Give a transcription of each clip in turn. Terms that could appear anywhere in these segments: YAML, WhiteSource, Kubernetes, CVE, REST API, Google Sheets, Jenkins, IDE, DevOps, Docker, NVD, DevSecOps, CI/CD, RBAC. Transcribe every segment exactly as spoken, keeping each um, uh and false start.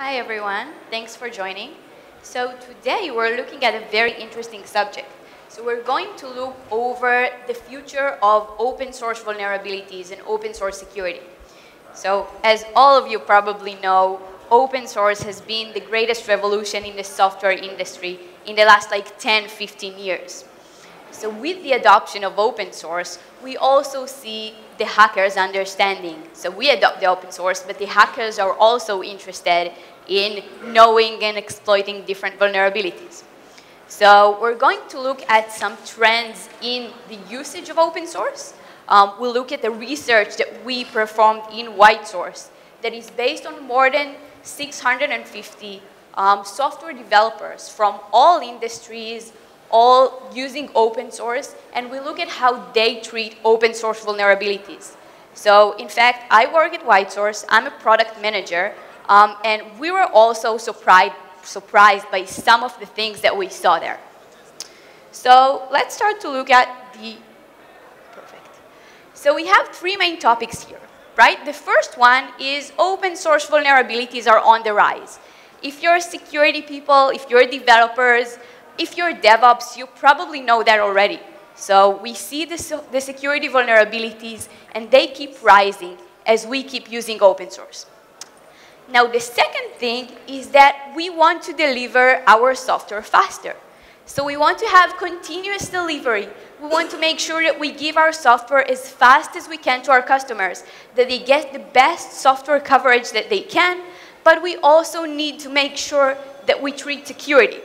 Hi everyone, thanks for joining. So today we're looking at a very interesting subject. So we're going to look over the future of open source vulnerabilities and open source security. So as all of you probably know, open source has been the greatest revolution in the software industry in the last like ten, fifteen years. So with the adoption of open source, we also see the hackers understanding. So we adopt the open source, but the hackers are also interested in knowing and exploiting different vulnerabilities. So we're going to look at some trends in the usage of open source. Um, we'll look at the research that we performed in WhiteSource that is based on more than six hundred fifty um, software developers from all industries, all using open source, and we look at how they treat open source vulnerabilities. So in fact, I work at WhiteSource, I'm a product manager, um, and we were also surprised, surprised by some of the things that we saw there. So let's start to look at the, perfect. So we have three main topics here, right? The first one is open source vulnerabilities are on the rise. If you're security people, if you're developers, if you're DevOps, you probably know that already. So we see the, the security vulnerabilities, and they keep rising as we keep using open source. Now, the second thing is that we want to deliver our software faster. So we want to have continuous delivery. We want to make sure that we give our software as fast as we can to our customers, that they get the best software coverage that they can, but we also need to make sure that we treat security.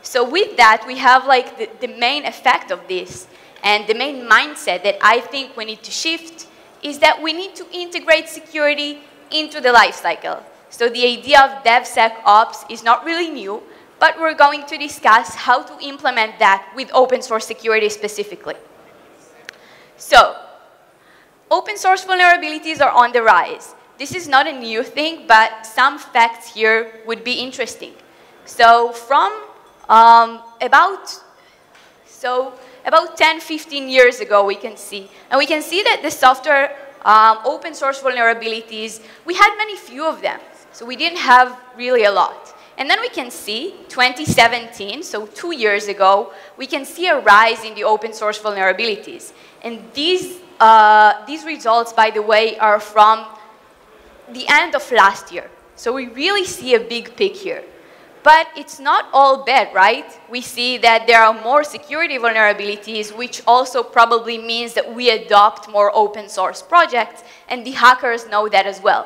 So with that, we have like the, the main effect of this, and the main mindset that I think we need to shift is that we need to integrate security into the lifecycle. So the idea of DevSecOps is not really new, but we're going to discuss how to implement that with open source security specifically. So, open source vulnerabilities are on the rise. This is not a new thing, but some facts here would be interesting. So from Um, about, so about ten, fifteen years ago, we can see. And we can see that the software um, open source vulnerabilities, we had many few of them. So we didn't have really a lot. And then we can see twenty seventeen, so two years ago, we can see a rise in the open source vulnerabilities. And these, uh, these results, by the way, are from the end of last year. So we really see a big peak here. But it's not all bad, right? We see that there are more security vulnerabilities, which also probably means that we adopt more open source projects, and the hackers know that as well.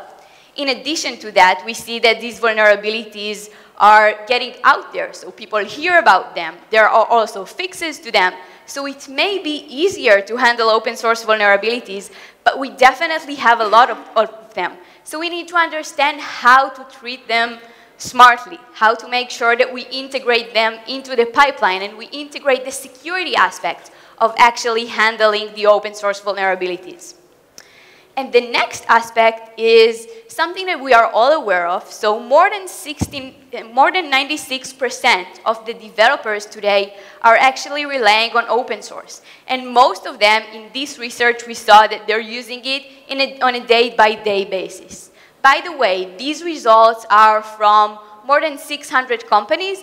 In addition to that, we see that these vulnerabilities are getting out there, so people hear about them. There are also fixes to them, so it may be easier to handle open source vulnerabilities, but we definitely have a lot of, of them. So we need to understand how to treat them smartly, how to make sure that we integrate them into the pipeline and we integrate the security aspect of actually handling the open source vulnerabilities. And the next aspect is something that we are all aware of. So more than ninety-six percent of the developers today are actually relying on open source. And most of them, in this research, we saw that they're using it in a, on a day-by-day basis. By the way, these results are from more than six hundred companies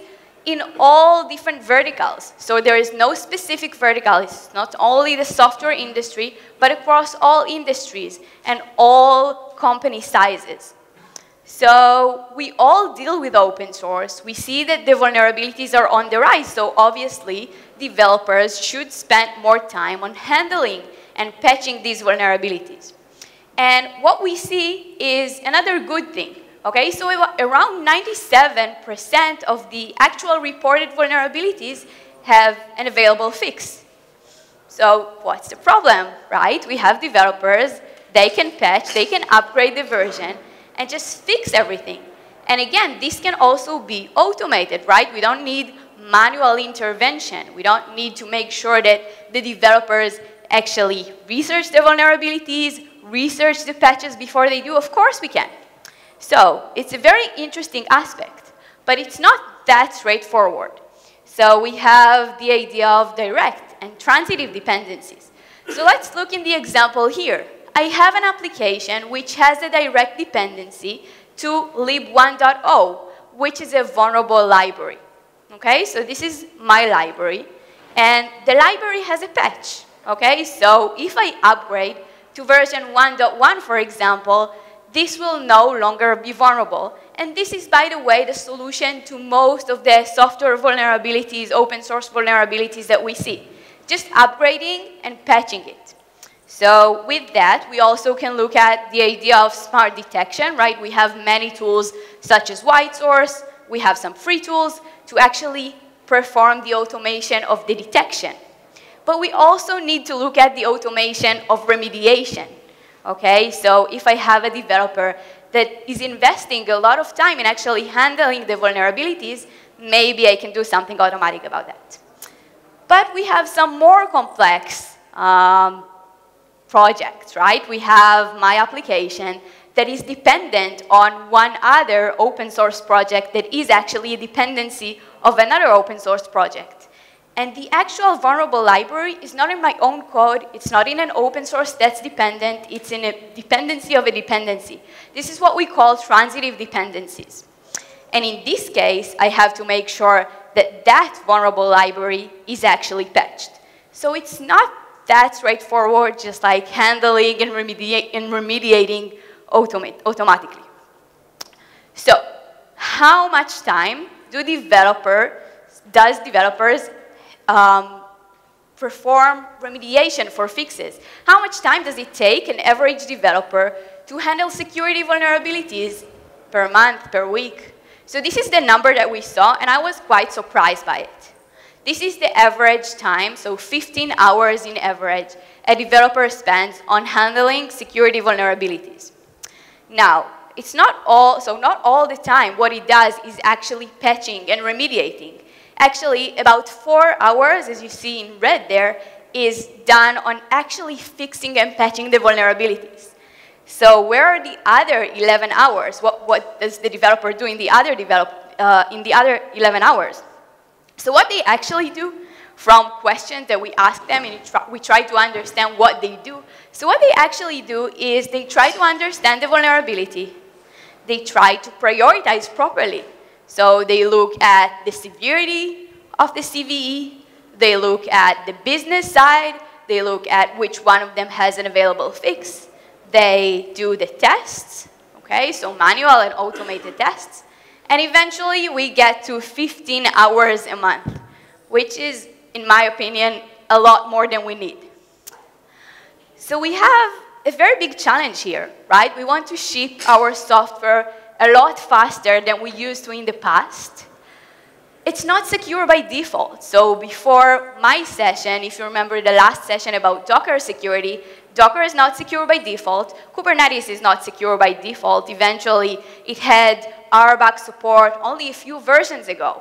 in all different verticals. So there is no specific vertical. It's not only the software industry, but across all industries and all company sizes. So we all deal with open source. We see that the vulnerabilities are on the rise. So obviously, developers should spend more time on handling and patching these vulnerabilities. And what we see is another good thing, okay? So around ninety-seven percent of the actual reported vulnerabilities have an available fix. So what's the problem, right? We have developers, they can patch, they can upgrade the version and just fix everything. And again, this can also be automated, right? We don't need manual intervention. We don't need to make sure that the developers actually research the vulnerabilities, research the patches before they do? Of course we can. So it's a very interesting aspect, but it's not that straightforward. So we have the idea of direct and transitive dependencies. So let's look in the example here. I have an application which has a direct dependency to lib one dot zero, which is a vulnerable library. Okay, so this is my library. And the library has a patch. Okay, so if I upgrade to version one point one, for example, this will no longer be vulnerable. And this is, by the way, the solution to most of the software vulnerabilities, open source vulnerabilities that we see. Just upgrading and patching it. So with that, we also can look at the idea of smart detection, right? We have many tools such as WhiteSource. We have some free tools to actually perform the automation of the detection. But we also need to look at the automation of remediation. Okay, so if I have a developer that is investing a lot of time in actually handling the vulnerabilities, maybe I can do something automatic about that. But we have some more complex um, projects, right? We have my application that is dependent on one other open source project that is actually a dependency of another open source project. And the actual vulnerable library is not in my own code. It's not in an open source that's dependent. It's in a dependency of a dependency. This is what we call transitive dependencies. And in this case, I have to make sure that that vulnerable library is actually patched. So it's not that straightforward, just like handling and, remedi and remediating automate automatically. So how much time do developer, does developers Um, perform remediation for fixes? How much time does it take an average developer to handle security vulnerabilities per month, per week? So this is the number that we saw, and I was quite surprised by it. This is the average time, so fifteen hours in average, a developer spends on handling security vulnerabilities. Now, it's not all, so not all the time what it does is actually patching and remediating. Actually, about four hours, as you see in red there, is done on actually fixing and patching the vulnerabilities. So where are the other eleven hours? What, what does the developer do in the other develop, uh, in the other eleven hours? So what they actually do, from questions that we ask them, and we try to understand what they do. So what they actually do is they try to understand the vulnerability. They try to prioritize properly. So they look at the severity of the C V E, they look at the business side, they look at which one of them has an available fix, they do the tests, okay, so manual and automated tests, and eventually we get to fifteen hours a month, which is, in my opinion, a lot more than we need. So we have a very big challenge here, right? We want to ship our software a lot faster than we used to in the past. It's not secure by default. So before my session, if you remember the last session about Docker security, Docker is not secure by default. Kubernetes is not secure by default. Eventually, it had R BAC support only a few versions ago.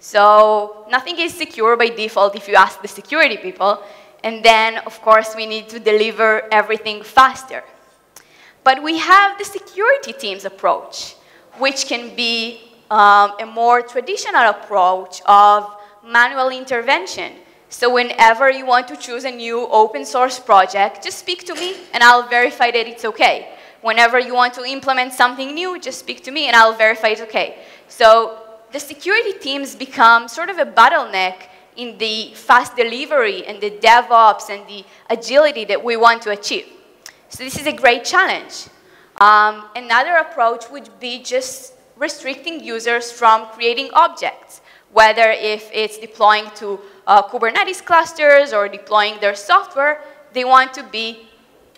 So nothing is secure by default if you ask the security people. And then, of course, we need to deliver everything faster. But we have the security team's approach, which can be um, a more traditional approach of manual intervention. So whenever you want to choose a new open source project, just speak to me, and I'll verify that it's OK. Whenever you want to implement something new, just speak to me, and I'll verify it's OK. So the security teams become sort of a bottleneck in the fast delivery and the DevOps and the agility that we want to achieve. So this is a great challenge. Um, another approach would be just restricting users from creating objects, whether if it's deploying to uh, Kubernetes clusters or deploying their software, they want to be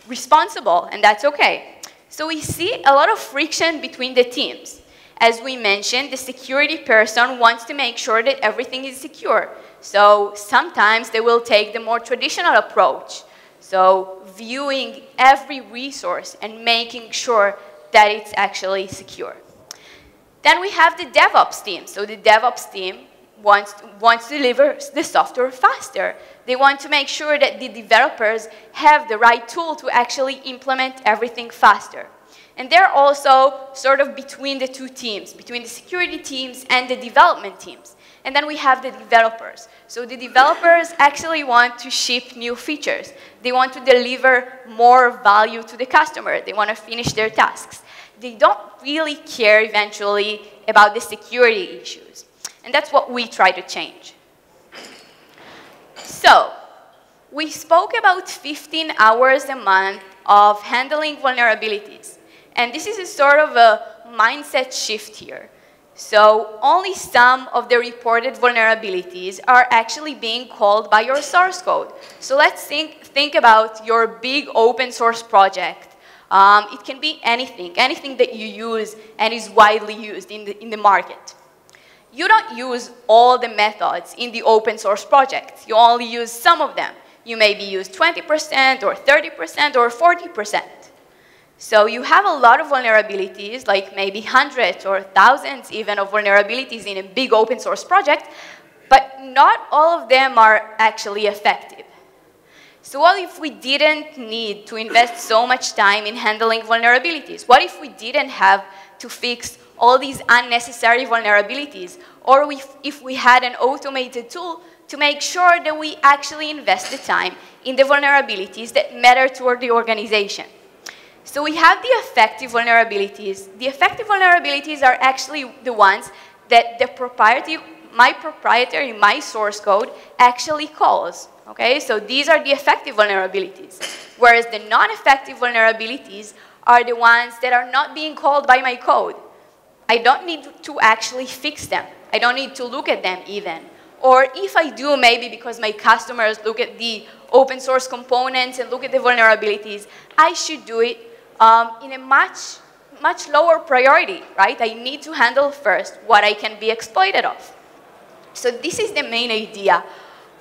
responsible, and that's OK. So we see a lot of friction between the teams. As we mentioned, the security person wants to make sure that everything is secure. So sometimes they will take the more traditional approach. So viewing every resource and making sure that it's actually secure. Then we have the DevOps team. So the DevOps team wants to, wants to deliver the software faster. They want to make sure that the developers have the right tool to actually implement everything faster. And they're also sort of between the two teams, between the security teams and the development teams. And then we have the developers. So the developers actually want to ship new features. They want to deliver more value to the customer. They want to finish their tasks. they don't really care eventually about the security issues. And that's what we try to change. So we spoke about fifteen hours a month of handling vulnerabilities. And this is a sort of a mindset shift here. So only some of the reported vulnerabilities are actually being called by your source code. So let's think, think about your big open source project. Um, it can be anything, anything that you use and is widely used in the, in the market. You don't use all the methods in the open source project. You only use some of them. You maybe use twenty percent or thirty percent or forty percent. So you have a lot of vulnerabilities, like maybe hundreds or thousands even of vulnerabilities in a big open source project, but not all of them are actually effective. So what if we didn't need to invest so much time in handling vulnerabilities? What if we didn't have to fix all these unnecessary vulnerabilities? Or if we had an automated tool to make sure that we actually invest the time in the vulnerabilities that matter toward the organization? So we have the effective vulnerabilities. The effective vulnerabilities are actually the ones that the proprietary, my proprietary, my source code actually calls. Okay? So these are the effective vulnerabilities. Whereas the non-effective vulnerabilities are the ones that are not being called by my code. I don't need to actually fix them. I don't need to look at them even. Or if I do, maybe because my customers look at the open source components and look at the vulnerabilities, I should do it Um, in a much, much lower priority, right? I need to handle first what I can be exploited of. So this is the main idea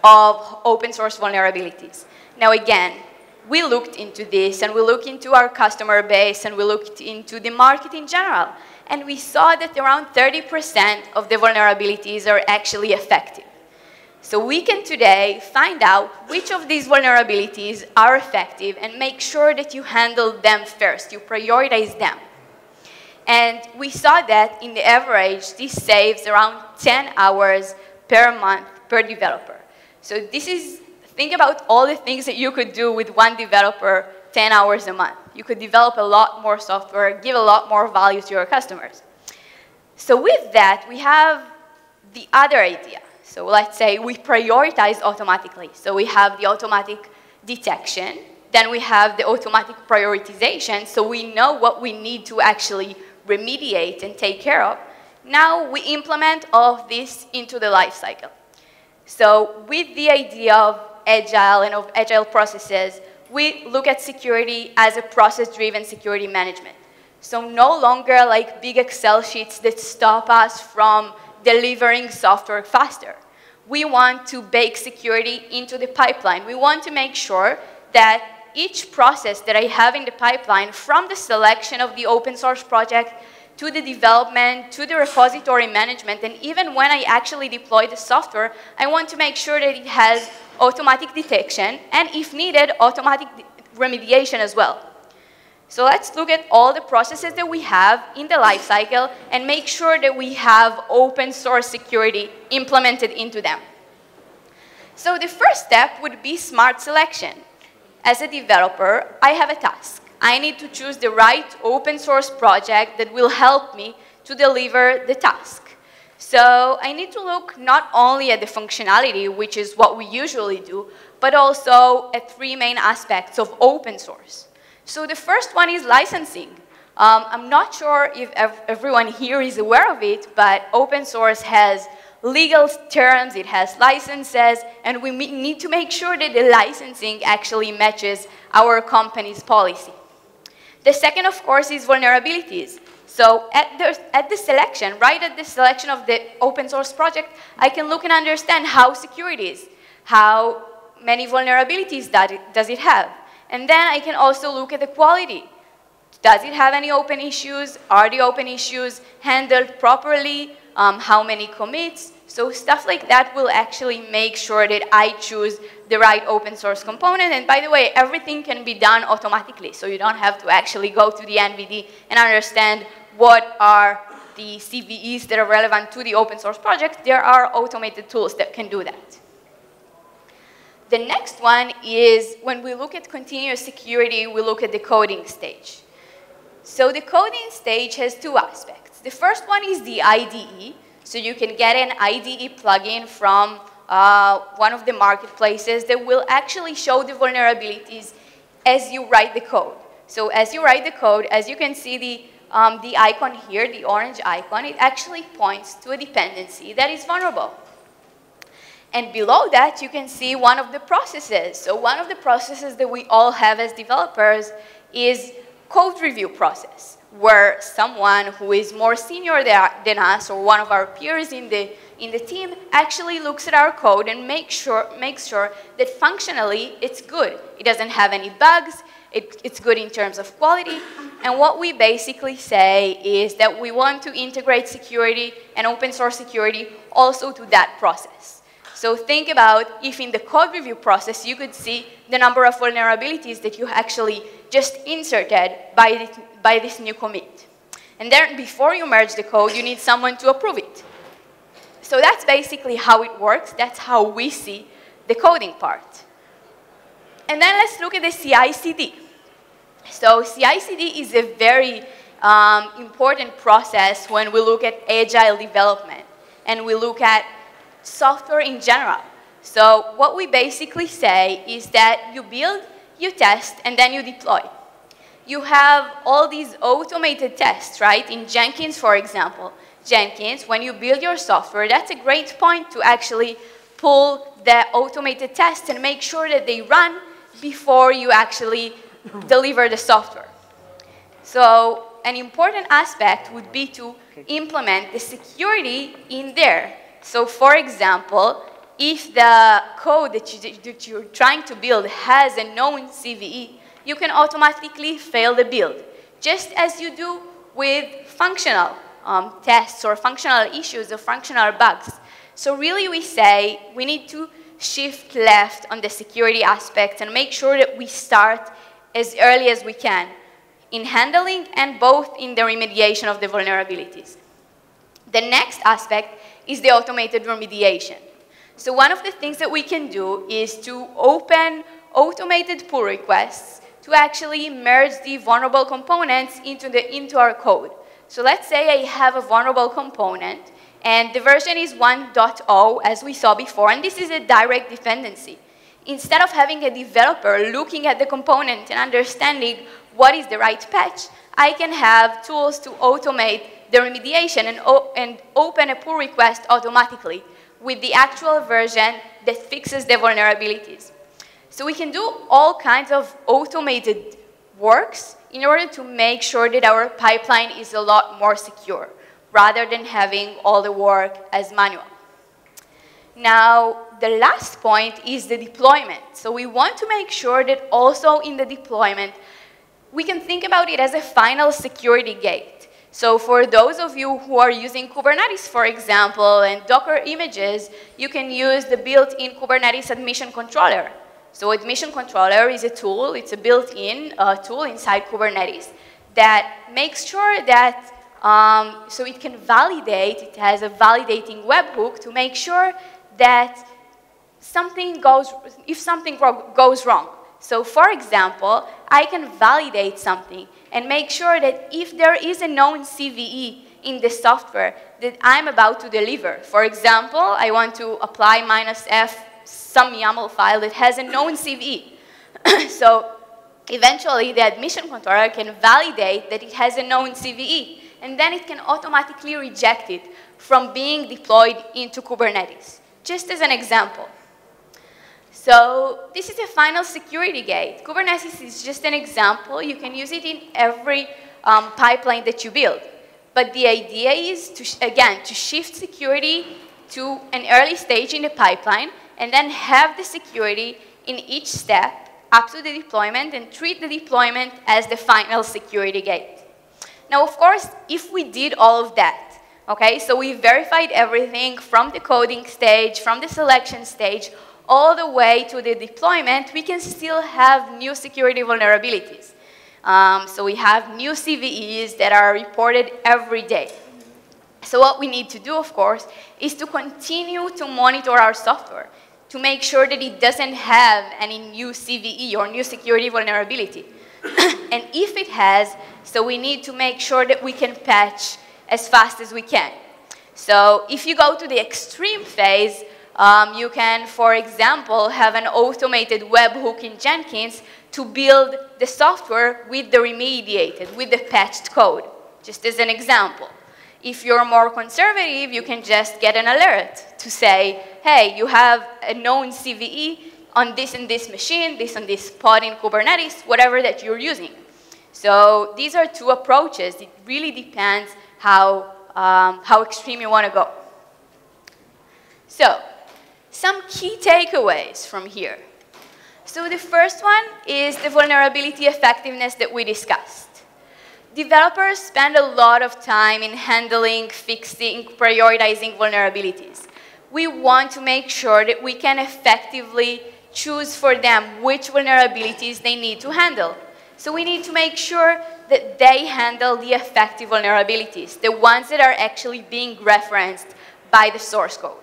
of open source vulnerabilities. Now again, we looked into this and we looked into our customer base and we looked into the market in general. And we saw that around thirty percent of the vulnerabilities are actually effective. So we can today find out which of these vulnerabilities are effective and make sure that you handle them first, you prioritize them. And we saw that in the average, this saves around ten hours per month per developer. So this is, think about all the things that you could do with one developer ten hours a month. You could develop a lot more software, give a lot more value to your customers. So with that, we have the other idea. So let's say we prioritize automatically. So we have the automatic detection, then we have the automatic prioritization, so we know what we need to actually remediate and take care of. Now we implement all of this into the lifecycle. So with the idea of agile and of agile processes, we look at security as a process-driven security management. So no longer like big Excel sheets that stop us from delivering software faster. We want to bake security into the pipeline. We want to make sure that each process that I have in the pipeline, from the selection of the open source project to the development, to the repository management, and even when I actually deploy the software, I want to make sure that it has automatic detection and, if needed, automatic remediation as well. So let's look at all the processes that we have in the lifecycle and make sure that we have open source security implemented into them. So the first step would be smart selection. As a developer, I have a task. I need to choose the right open source project that will help me to deliver the task. So I need to look not only at the functionality, which is what we usually do, but also at three main aspects of open source. So the first one is licensing. Um, I'm not sure if ev everyone here is aware of it, but open source has legal terms, it has licenses, and we need to make sure that the licensing actually matches our company's policy. The second, of course, is vulnerabilities. So at the, at the selection, right at the selection of the open source project, I can look and understand how secure it is, how many vulnerabilities that it, does it have. And then I can also look at the quality. Does it have any open issues? Are the open issues handled properly? Um, how many commits? So stuff like that will actually make sure that I choose the right open source component. And by the way, everything can be done automatically. So you don't have to actually go to the N V D and understand what are the C V Es that are relevant to the open source project. There are automated tools that can do that. The next one is when we look at continuous security, we look at the coding stage. So the coding stage has two aspects. The first one is the I D E. So you can get an I D E plugin from uh, one of the marketplaces that will actually show the vulnerabilities as you write the code. So as you write the code, as you can see the, um, the icon here, the orange icon, it actually points to a dependency that is vulnerable. And below that, you can see one of the processes. So one of the processes that we all have as developers is code review process, where someone who is more senior than us or one of our peers in the, in the team actually looks at our code and make sure, makes sure that functionally it's good. It doesn't have any bugs. It, it's good in terms of quality. And what we basically say is that we want to integrate security and open source security also to that process. So think about if in the code review process you could see the number of vulnerabilities that you actually just inserted by this, by this new commit. And then before you merge the code, you need someone to approve it. So that's basically how it works. That's how we see the coding part. And then let's look at the C I C D. So C I C D is a very um, important process when we look at agile development and we look at software in general. So what we basically say is that you build, you test, and then you deploy. You have all these automated tests, right? In Jenkins, for example. Jenkins, when you build your software, that's a great point to actually pull the automated tests and make sure that they run before you actually deliver the software. So an important aspect would be to implement the security in there. So for example, if the code that, you, that you're trying to build has a known C V E, you can automatically fail the build, just as you do with functional um, tests or functional issues or functional bugs. So really we say we need to shift left on the security aspect and make sure that we start as early as we can in handling and both in the remediation of the vulnerabilities. The next aspect is the automated remediation. So one of the things that we can do is to open automated pull requests to actually merge the vulnerable components into, the, into our code. So let's say I have a vulnerable component, and the version is one point oh, as we saw before, and this is a direct dependency. Instead of having a developer looking at the component and understanding what is the right patch, I can have tools to automate the remediation and, and open a pull request automatically with the actual version that fixes the vulnerabilities. So we can do all kinds of automated works in order to make sure that our pipeline is a lot more secure, rather than having all the work as manual. Now, the last point is the deployment. So we want to make sure that also in the deployment, we can think about it as a final security gate. So for those of you who are using Kubernetes, for example, and Docker images, you can use the built-in Kubernetes admission controller. So admission controller is a tool, it's a built-in uh, tool inside Kubernetes that makes sure that, um, so it can validate, it has a validating webhook to make sure that something goes, if something goes wrong. So for example, I can validate something and make sure that if there is a known C V E in the software that I'm about to deliver, for example, I want to apply minus F some YAML file that has a known C V E. So eventually the admission controller can validate that it has a known C V E, and then it can automatically reject it from being deployed into Kubernetes, just as an example. So this is a final security gate. Kubernetes is just an example. You can use it in every um, pipeline that you build. But the idea is, to again, to shift security to an early stage in the pipeline and then have the security in each step up to the deployment and treat the deployment as the final security gate. Now, of course, if we did all of that, okay, so we verified everything from the coding stage, from the selection stage, all the way to the deployment, we can still have new security vulnerabilities. Um, so we have new C V Es that are reported every day. So what we need to do, of course, is to continue to monitor our software to make sure that it doesn't have any new C V E or new security vulnerability. And if it has, so we need to make sure that we can patch as fast as we can. So if you go to the extreme phase, um, you can, for example, have an automated webhook in Jenkins to build the software with the remediated, with the patched code, just as an example. If you're more conservative, you can just get an alert to say, hey, you have a known C V E on this and this machine, this and this pod in Kubernetes, whatever that you're using. So these are two approaches. It really depends how, um, how extreme you want to go. So some key takeaways from here. So the first one is the vulnerability effectiveness that we discussed. Developers spend a lot of time in handling, fixing, prioritizing vulnerabilities. We want to make sure that we can effectively choose for them which vulnerabilities they need to handle. So we need to make sure that they handle the effective vulnerabilities, the ones that are actually being referenced by the source code.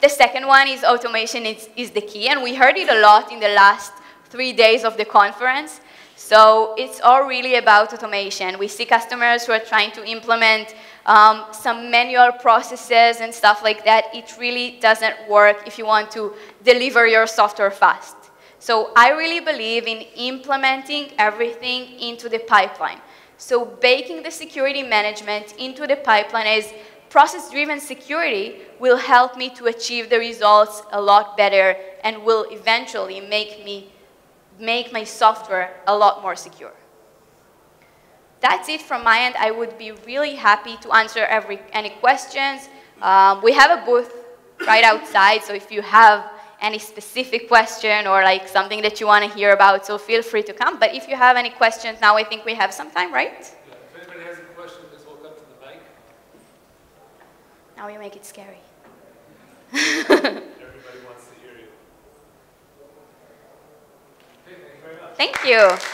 The second one is automation is, is the key, and we heard it a lot in the last three days of the conference. So it's all really about automation. We see customers who are trying to implement um, some manual processes and stuff like that. It really doesn't work if you want to deliver your software fast. So I really believe in implementing everything into the pipeline. So baking the security management into the pipeline as process-driven security will help me to achieve the results a lot better and will eventually make me make my software a lot more secure. That's it from my end. I would be really happy to answer every, any questions. Um, we have a booth right outside, so if you have any specific question or like something that you want to hear about, so feel free to come. But if you have any questions now, I think we have some time, right? Yeah. If anybody has a question, just walk up to the mic. Now you make it scary. Everybody wants to hear you. Thank you.